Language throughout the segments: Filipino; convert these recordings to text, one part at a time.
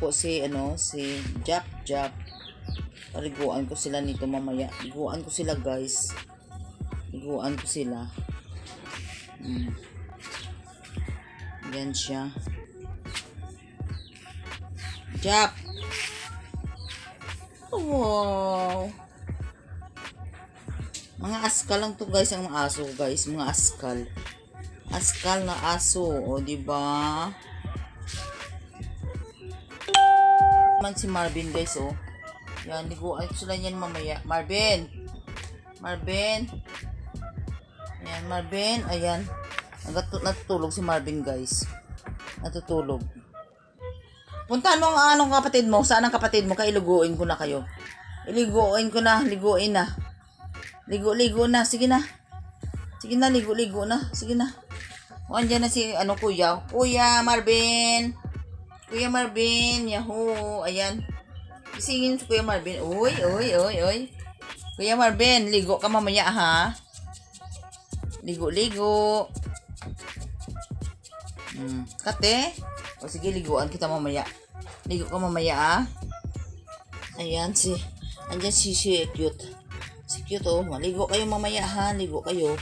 po si si Jack. Riguan ko sila nito mamaya. Riguan ko sila, guys. Riguan ko sila. Yan siya. Jack. Wow. Mga askal lang to, guys, ang mga aso, guys. Mga askal. Askal na aso, o di ba? Man si Marvin, guys, oh. Yan, liguan ko sila yan mamaya. Marvin. Marvin. Ayan, Marvin. Ayan. Natutulog si Marvin, guys. Natutulog. Puntaan mo ang anong kapatid mo. Saan ang kapatid mo? Kailuguin ko na kayo. Iliguin ko na. Liguin na. Ligo-ligo na. Sige na. Sige na, ligo-ligo na. Sige na. O, andyan na si, kuya. Kuya Marvin. Kuya Marvin. Yahoo. Ayan. Isingin si Kuya Marvin. Uy, uy, uy, uy. Kuya Marvin, ligo ka mamaya, ha? Ligo-ligo. Kate. O, sige, liguan kita mamaya. Ligo ka mamaya, ha? Ayan, si, andyan si cute. Cute, oh. Ligo kayo mamaya, ha. Ligo kayo.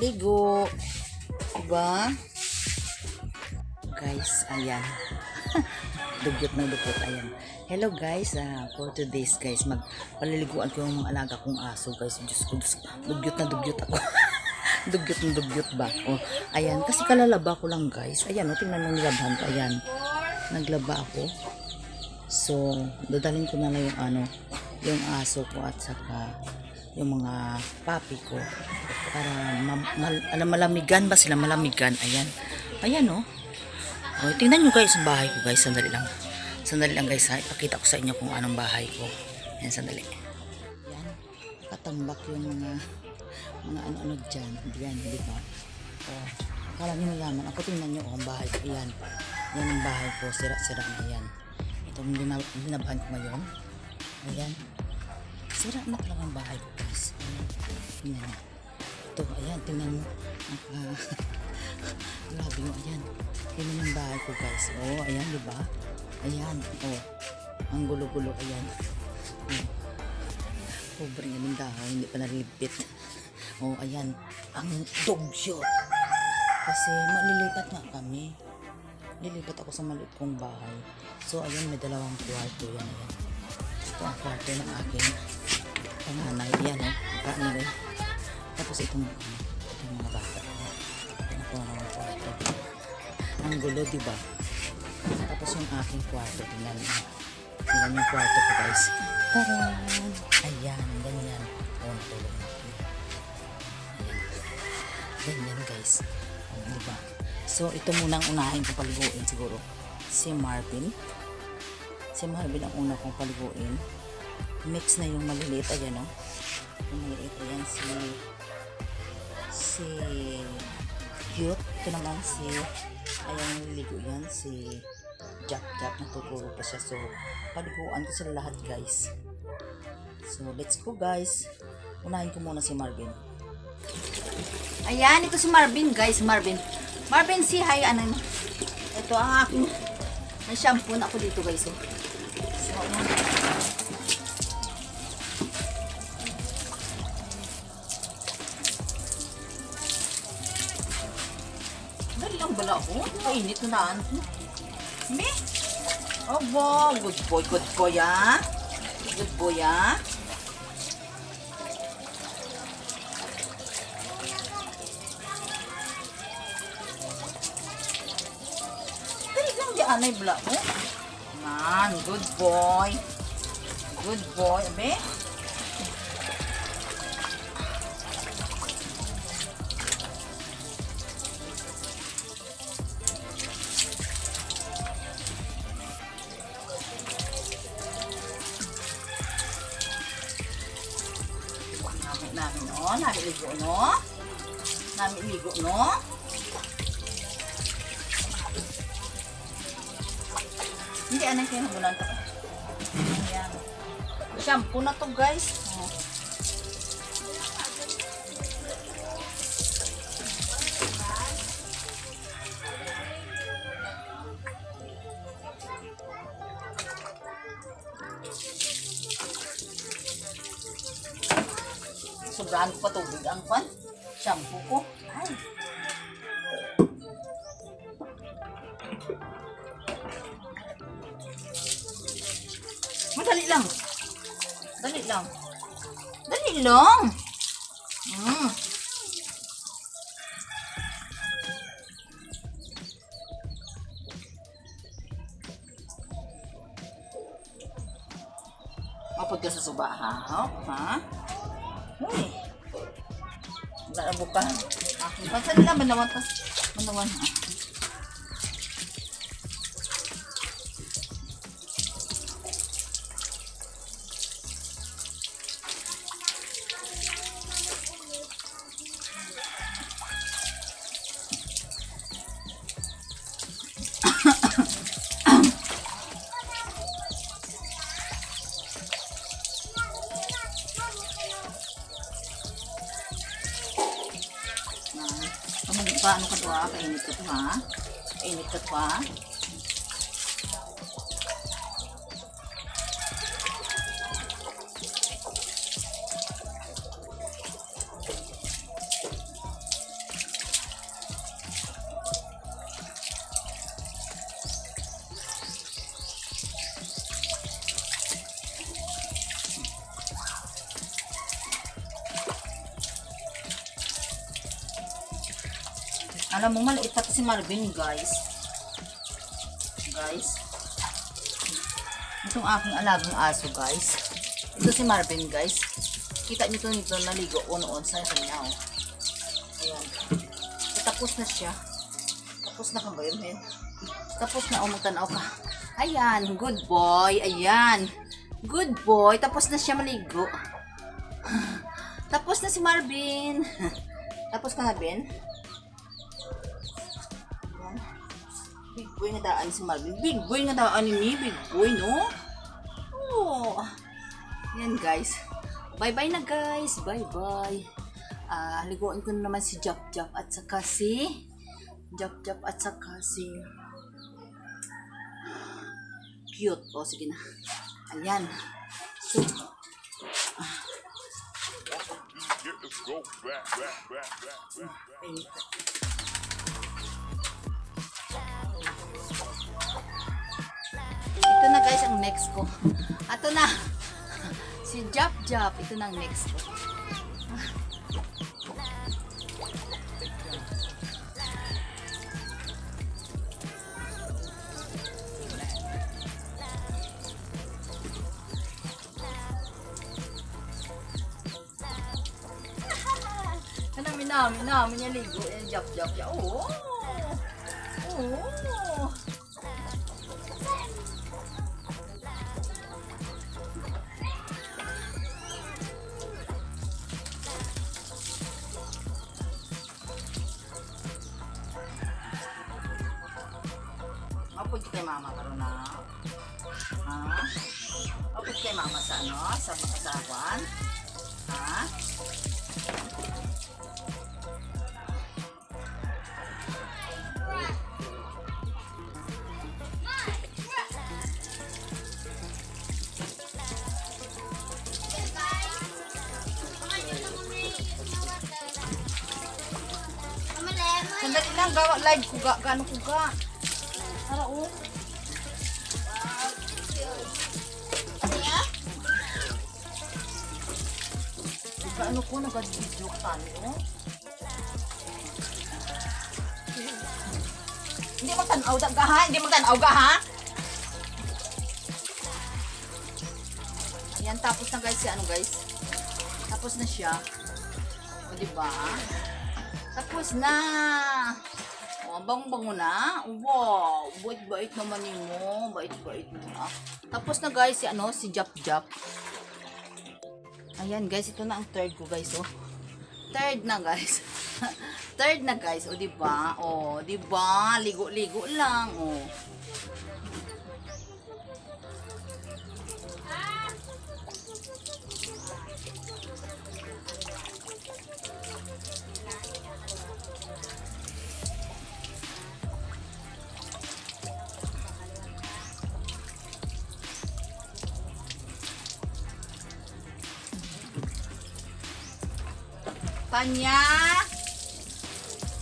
Ligo. Diba? Guys, ayan. Dugyot ng dukot. Ayan. Hello, guys. For today's, guys, magpaliliguan ko yung alaga kong aso, guys. Diyos ko, Diyos. Dugyot na dugyot ako. Dugyot na dugyot ba? Oh. Ayan. Kasi kalalaba ko lang, guys. Ayan, oh. Tingnan mo nilabahan ko. Ayan. Naglaba ako. So, dadalhin ko na lang yung yung aso ko at saka yung mga papi ko para malamigan ba sila, malamigan. Ayan, ayan, oh. Oh, tingnan nyo, guys, ang bahay ko, guys. Sandali lang, sandali lang, guys, ha. Ipakita ko sa inyo kung anong bahay ko. Ayan, sandali. Ayan, katambak yung mga ano-ano dyan. Ayan, di ba? Oh, akala nyo nalaman ako. Tingnan nyo, oh, ang bahay ko. Ayan, yan ang bahay ko, sira-sira na. Ayan, itong binabahan ko ngayon. Ayan, sira na lang ang bahay ko, guys. Tingnan na. Ito, ayan, tingnan mo. Grabe mo, ayan. Tingnan ang bahay ko, guys. Oh, ayan, diba? Ayan, oh. Ang gulo-gulo, ayan. Pobre nga ng dahon, hindi pa nalipit. Oh, ayan. Ang dogyo. Kasi malilipat nga kami. Lilipat ako sa maliit kong bahay. So, ayan, may dalawang kwarto. Ayan, ayan. Ito ang kwarto ng aking panganay. Ayan, eh. Panganay. Tapos itong mga bata. Ayan po ang kwarto. Ang gulo, diba? Tapos yung aking kwarto. Tingnan mo. Tingnan yung kwarto ko, guys. Tara! Ayan, ganyan. O, tulog natin. Ayan. Ganyan, guys. O, diba? So, ito munang unahin ko paliguin siguro. Si Marvin. Si Marvin ang una kong paliguin. Mix na yung maliliit. Ayan, o. Yung maliliit. Ayan, si cute. Ito naman si, ayan, niligo yan. Si Jack. Natuturo pa siya. So, paliguan ko sila lahat, guys. So, let's go, guys. Unahin ko muna si Marvin. Ayan, ito si Marvin, guys. Marvin. Marvin, si hi. Ano, ito ang aking shampoo na ako dito, guys, o. Dari lang bala ako. Kainit na naan. Me? Oh, wow. Good boy. Good boy, ah. Good boy, ah. Dari lang di anay bala ako. Man, good boy. Good boy, abe. Namin, no? Namin ligo, no? Namin ligo, no? Hindi, anay kayo nagunan ko. Ayan. Shampoo na to, guys. Oh. sobrahan ko patubig ang kwan. Shampoo ko. Ay. Madali lang. Dali lang. Dali lang. Mapod ka sa suba, ha? Ha? Uy. Darabo pa. Pansan nila, manawan ka. Manawan, ha? Paano ka doon? Kainit ka to, ha? Kainit ka to, ha? Alam mo, maliit pa si Marvin, guys. Guys. Itong aking alagang aso, guys. Ito si Marvin, guys. Kita nyo ito nito, naligo on-on sa kanya, oh. Ayan. So, tapos na siya. Tapos na ka ba yun, eh? Tapos na, oh, magtanaw ka. Ayan, good boy. Ayan. Good boy. Tapos na siya maligo. Tapos na si Marvin. Tapos ka na, Ben? Big boy nga daan si Marvin. Big boy nga daan ni Big boy, no? Oh. Yan, guys. Bye-bye na, guys. Bye-bye. Liguan ko naman si Jap-Jap at saka si Cute. O, sige na. Ayan. So, ito na, guys, ang next ko. Ato na si Jap-Jap. Ito na ang next ko. Namin niya ligo yung Jap-Jap niya. Oo. Oo. Apod kay mama karon na. Ha? Apod kay mama sa ano? Sa makasawan? Ha? Sandali lang, gawa live kuga. Gano'n kuga? Tara, oh. Ano ko nag-video tayo? Hindi mo tanaw ka, ha? Hindi mo tanaw ka, ha? Ayan, tapos na, guys, si ano, guys? Tapos na siya. O, diba? Tapos na. O, bango-bango na. Wow, bait-bait naman yun mo. Bait-bait na. Tapos na, guys, si ano, si Jap-Jap. Ayan, guys, ito na ang third ko, guys, oh. Third na, guys. Third na, guys, oh, diba? Oh, diba? Ligo-ligo lang, oh. Tanya.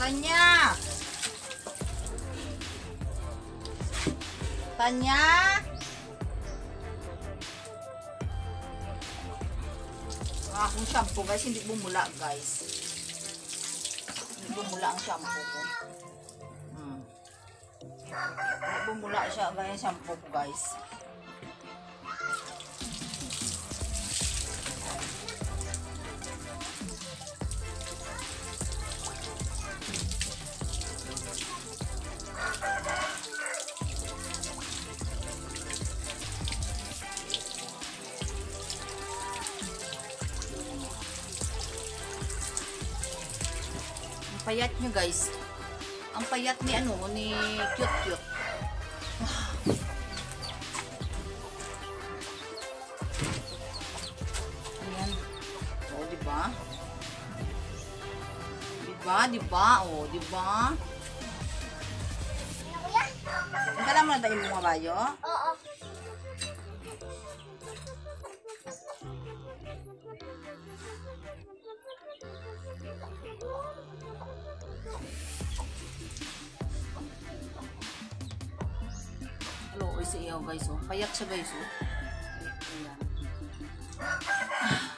Tanya. Tanya. Akong shampoo guys, hindi bumula guys. Hindi bumula ang shampoo ko. Hindi bumula siya guys, shampoo ko guys. Payat nyo guys, ang payat ni ano ni cute. Ayan, oh diba, diba, oh diba. Kala mo na tayo mga bayo? Oo. Hello, isa iyaw guys, oh. Payat siya guys, oh. Ayan.